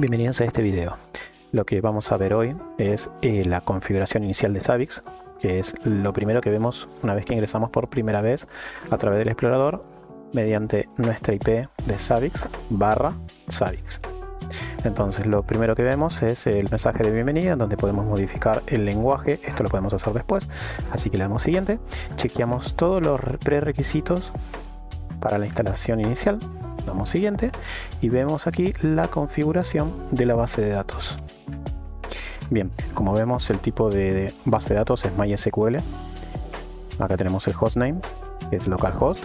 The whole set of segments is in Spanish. Bienvenidos a este video. Lo que vamos a ver hoy es la configuración inicial de Zabbix, que es lo primero que vemos una vez que ingresamos por primera vez a través del explorador mediante nuestra IP de Zabbix /Zabbix. Entonces lo primero que vemos es el mensaje de bienvenida, donde podemos modificar el lenguaje. Esto lo podemos hacer después, así que le damos siguiente. Chequeamos todos los prerequisitos para la instalación inicial, damos siguiente y vemos aquí la configuración de la base de datos. Bien, como vemos, el tipo de base de datos es MySQL. Acá tenemos el hostname, que es localhost,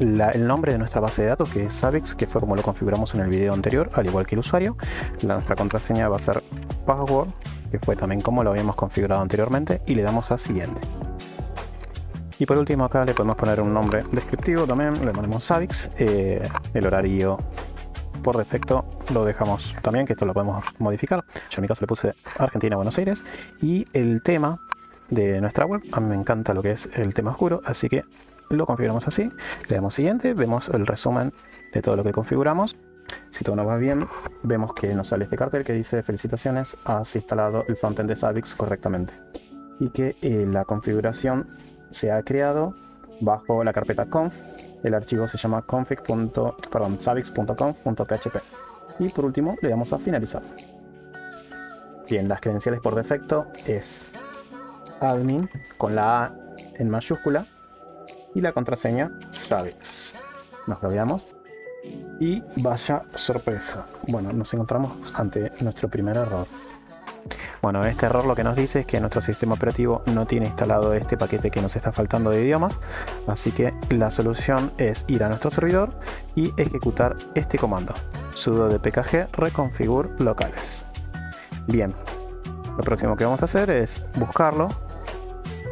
el nombre de nuestra base de datos, que es Zabbix, que fue como lo configuramos en el video anterior, al igual que el usuario. Nuestra contraseña va a ser password, que fue también como lo habíamos configurado anteriormente, y le damos a siguiente. Y por último acá le podemos poner un nombre descriptivo, también le ponemos Zabbix. El horario por defecto lo dejamos también, que esto lo podemos modificar. Yo en mi caso le puse Argentina-Buenos Aires. Y el tema de nuestra web, a mí me encanta lo que es el tema oscuro, así que lo configuramos así. Le damos siguiente, vemos el resumen de todo lo que configuramos. Si todo nos va bien, vemos que nos sale este cartel que dice felicitaciones, has instalado el frontend de Zabbix correctamente. Y que la configuración se ha creado bajo la carpeta conf. El archivo se llama zabbix.conf.php. Y por último le damos a finalizar. Bien, las credenciales por defecto es admin con la A en mayúscula y la contraseña Zabbix. Nos lo veamos. Y vaya sorpresa. Bueno, nos encontramos ante nuestro primer error. Bueno, este error lo que nos dice es que nuestro sistema operativo no tiene instalado este paquete que nos está faltando de idiomas, así que la solución es ir a nuestro servidor y ejecutar este comando: sudo dpkg reconfigure locales. Bien, lo próximo que vamos a hacer es buscarlo.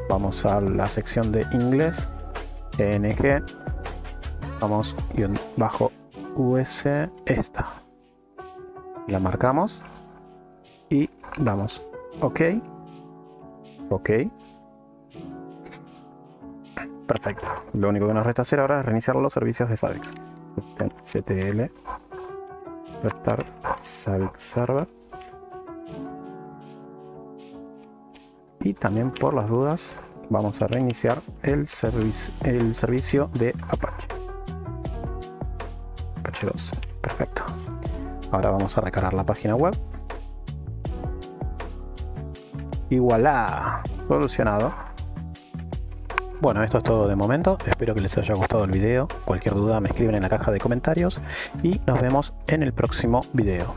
Vamos a la sección de inglés, ng, vamos bajo us, esta la marcamos y damos ok. Perfecto, lo único que nos resta hacer ahora es reiniciar los servicios de Zabbix. CTL restart Zabbix server, y también por las dudas vamos a reiniciar el servicio de Apache 2. Perfecto, ahora vamos a recargar la página web. Y voilà, solucionado. Bueno, esto es todo de momento. Espero que les haya gustado el video. Cualquier duda me escriben en la caja de comentarios y nos vemos en el próximo video.